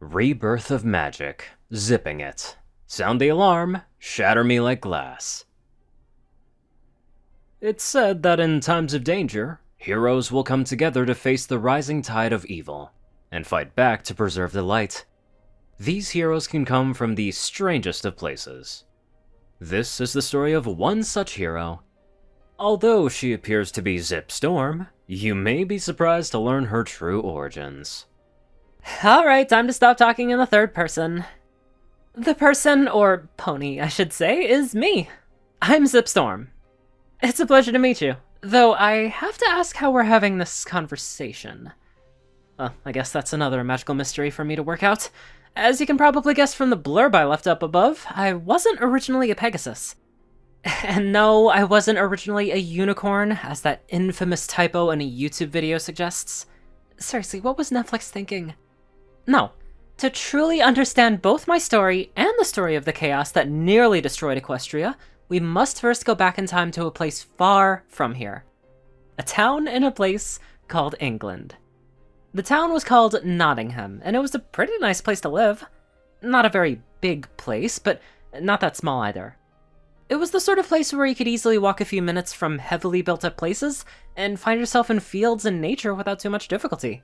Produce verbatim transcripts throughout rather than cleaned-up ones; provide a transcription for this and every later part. Rebirth of Magic, zipping it. Sound the alarm, shatter me like glass. It's said that in times of danger, heroes will come together to face the rising tide of evil, and fight back to preserve the light. These heroes can come from the strangest of places. This is the story of one such hero. Although she appears to be Zipp Storm, you may be surprised to learn her true origins. Alright, time to stop talking in the third person. The person, or pony, I should say, is me. I'm Zipp Storm. It's a pleasure to meet you, though I have to ask how we're having this conversation. Well, I guess that's another magical mystery for me to work out. As you can probably guess from the blurb I left up above, I wasn't originally a Pegasus. And no, I wasn't originally a unicorn, as that infamous typo in a YouTube video suggests. Seriously, what was Netflix thinking? No. To truly understand both my story and the story of the chaos that nearly destroyed Equestria, we must first go back in time to a place far from here. A town in a place called England. The town was called Nottingham, and it was a pretty nice place to live. Not a very big place, but not that small either. It was the sort of place where you could easily walk a few minutes from heavily built-up places and find yourself in fields and nature without too much difficulty.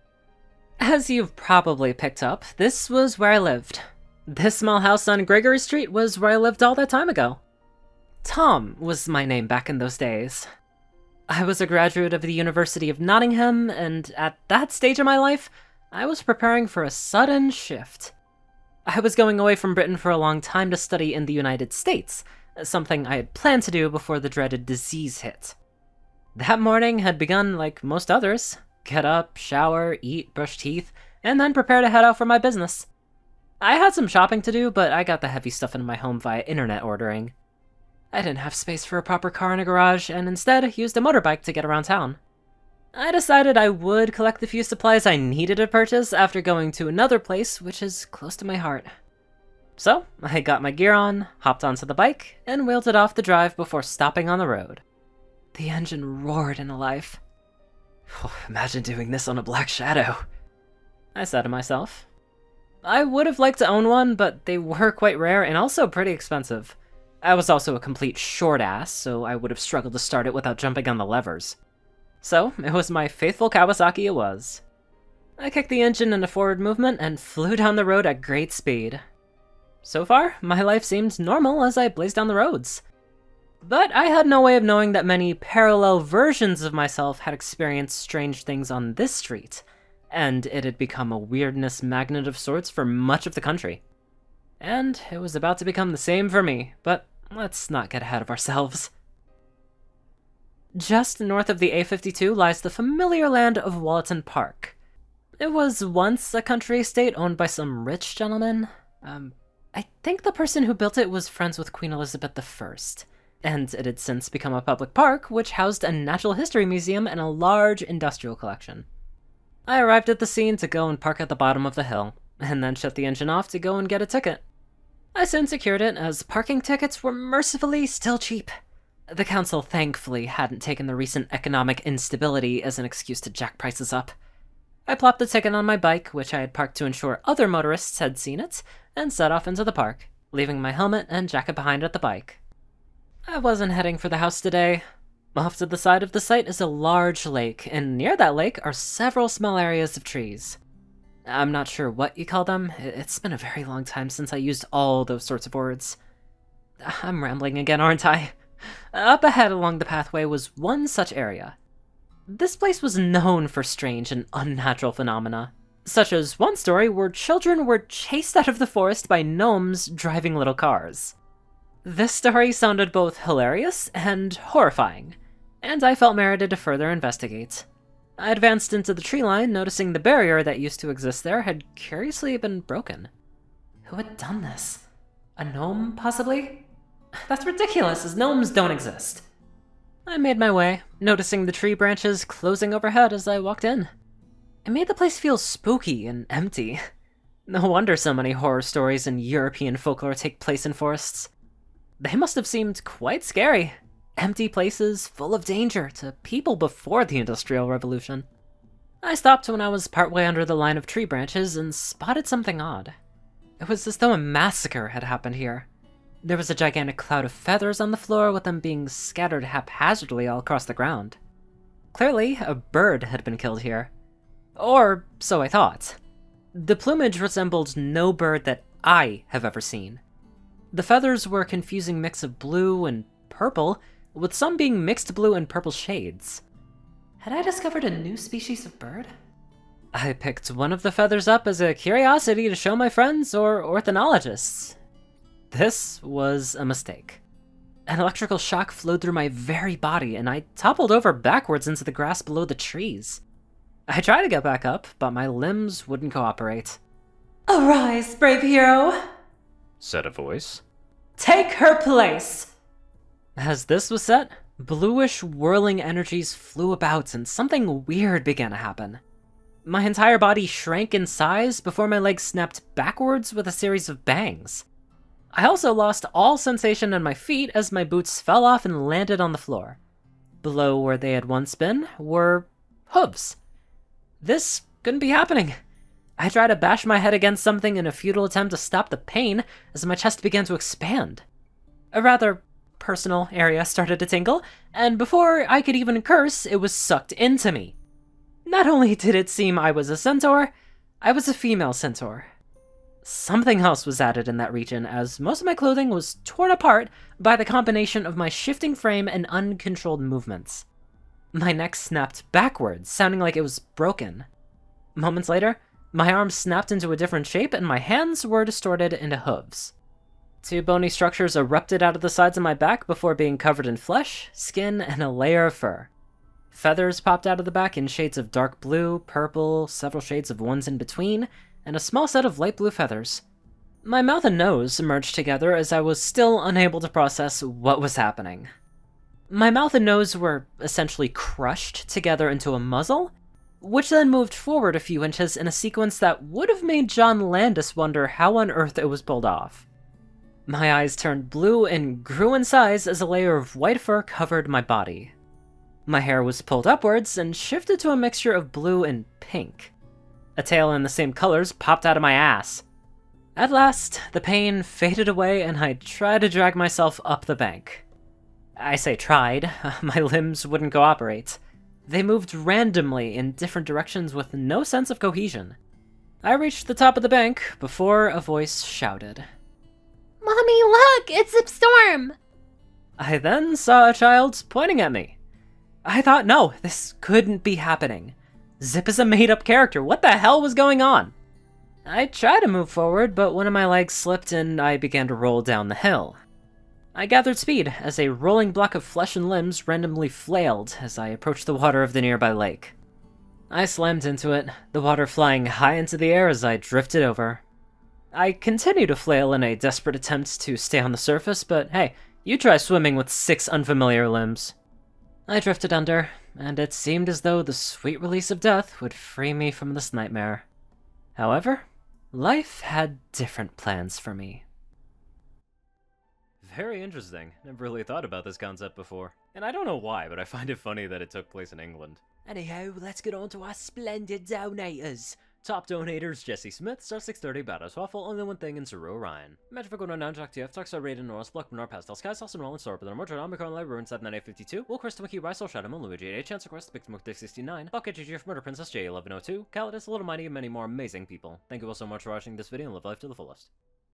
As you've probably picked up, this was where I lived. This small house on Gregory Street was where I lived all that time ago. Tom was my name back in those days. I was a graduate of the University of Nottingham, and at that stage of my life, I was preparing for a sudden shift. I was going away from Britain for a long time to study in the United States, something I had planned to do before the dreaded disease hit. That morning had begun like most others. Get up, shower, eat, brush teeth, and then prepare to head out for my business. I had some shopping to do, but I got the heavy stuff into my home via internet ordering. I didn't have space for a proper car in a garage, and instead used a motorbike to get around town. I decided I would collect the few supplies I needed to purchase after going to another place which is close to my heart. So, I got my gear on, hopped onto the bike, and wheeled it off the drive before stopping on the road. The engine roared into life. Oh, imagine doing this on a black shadow, I said to myself. I would have liked to own one, but they were quite rare and also pretty expensive. I was also a complete short ass, so I would have struggled to start it without jumping on the levers. So, it was my faithful Kawasaki it was. I kicked the engine into forward movement and flew down the road at great speed. So far, my life seemed normal as I blazed down the roads. But I had no way of knowing that many parallel versions of myself had experienced strange things on this street, and it had become a weirdness magnet of sorts for much of the country. And it was about to become the same for me, but let's not get ahead of ourselves. Just north of the A fifty-two lies the familiar land of Wollaton Park. It was once a country estate owned by some rich gentleman. Um, I think the person who built it was friends with Queen Elizabeth the First, and it had since become a public park, which housed a natural history museum and a large industrial collection. I arrived at the scene to go and park at the bottom of the hill, and then shut the engine off to go and get a ticket. I soon secured it, as parking tickets were mercifully still cheap. The council thankfully hadn't taken the recent economic instability as an excuse to jack prices up. I plopped the ticket on my bike, which I had parked to ensure other motorists had seen it, and set off into the park, leaving my helmet and jacket behind at the bike. I wasn't heading for the house today. Off to the side of the site is a large lake, and near that lake are several small areas of trees. I'm not sure what you call them. It's been a very long time since I used all those sorts of words. I'm rambling again, aren't I? Up ahead along the pathway was one such area. This place was known for strange and unnatural phenomena, such as one story where children were chased out of the forest by gnomes driving little cars. This story sounded both hilarious and horrifying, and I felt merited to further investigate. I advanced into the tree line, noticing the barrier that used to exist there had curiously been broken. Who had done this? A gnome, possibly? That's ridiculous, as gnomes don't exist. I made my way, noticing the tree branches closing overhead as I walked in. It made the place feel spooky and empty. No wonder so many horror stories and European folklore take place in forests. They must have seemed quite scary. Empty places full of danger to people before the Industrial Revolution. I stopped when I was partway under the line of tree branches and spotted something odd. It was as though a massacre had happened here. There was a gigantic cloud of feathers on the floor, with them being scattered haphazardly all across the ground. Clearly, a bird had been killed here. Or so I thought. The plumage resembled no bird that I have ever seen. The feathers were a confusing mix of blue and purple, with some being mixed blue and purple shades. Had I discovered a new species of bird? I picked one of the feathers up as a curiosity to show my friends or ornithologists. This was a mistake. An electrical shock flowed through my very body, and I toppled over backwards into the grass below the trees. I tried to get back up, but my limbs wouldn't cooperate. "Arise, brave hero," said a voice. "Take her place." As this was said, bluish whirling energies flew about and something weird began to happen. My entire body shrank in size before my legs snapped backwards with a series of bangs. I also lost all sensation in my feet as my boots fell off and landed on the floor. Below where they had once been were hooves. This couldn't be happening. I tried to bash my head against something in a futile attempt to stop the pain as my chest began to expand. A rather personal area started to tingle, and before I could even curse, it was sucked into me. Not only did it seem I was a centaur, I was a female centaur. Something else was added in that region, as most of my clothing was torn apart by the combination of my shifting frame and uncontrolled movements. My neck snapped backwards, sounding like it was broken. Moments later, my arms snapped into a different shape and my hands were distorted into hooves. Two bony structures erupted out of the sides of my back before being covered in flesh, skin, and a layer of fur. Feathers popped out of the back in shades of dark blue, purple, several shades of ones in between, and a small set of light blue feathers. My mouth and nose merged together as I was still unable to process what was happening. My mouth and nose were essentially crushed together into a muzzle, which then moved forward a few inches in a sequence that would have made John Landis wonder how on earth it was pulled off. My eyes turned blue and grew in size as a layer of white fur covered my body. My hair was pulled upwards and shifted to a mixture of blue and pink. A tail in the same colors popped out of my ass. At last, the pain faded away and I tried to drag myself up the bank. I say tried, my limbs wouldn't cooperate. They moved randomly in different directions with no sense of cohesion. I reached the top of the bank before a voice shouted, "Mommy, look! It's Zipp Storm!" I then saw a child pointing at me. I thought, no, this couldn't be happening. Zipp is a made-up character. What the hell was going on? I tried to move forward, but one of my legs slipped and I began to roll down the hill. I gathered speed as a rolling block of flesh and limbs randomly flailed as I approached the water of the nearby lake. I slammed into it, the water flying high into the air as I drifted over. I continued to flail in a desperate attempt to stay on the surface, but hey, you try swimming with six unfamiliar limbs. I drifted under, and it seemed as though the sweet release of death would free me from this nightmare. However, life had different plans for me. Very interesting. Never really thought about this concept before. And I don't know why, but I find it funny that it took place in England. Anyhow, let's get on to our splendid donators. Top donators: Jesse Smith, Star six thirty, Badass Waffle, Only One Thing, and Saru Ryan. Magical Gordon, Nanjak T F, Tuxar Raiden, Norris, Block, Minar, Pastel Sky, Salson, Rollins, Sorbeler, Mordred, Omicron, Light, Ruin, Sad, nine eight five two, Will Chris, Wiki, Rysel, Shadowman, Luigi, eight H, Chance Request, Big Smoke, Dick sixty-nine, Bucket, G G F, Murder Princess, J eleven oh two, Calidus, Little Mighty, and many more amazing people. Thank you all so much for watching this video and live life to the fullest.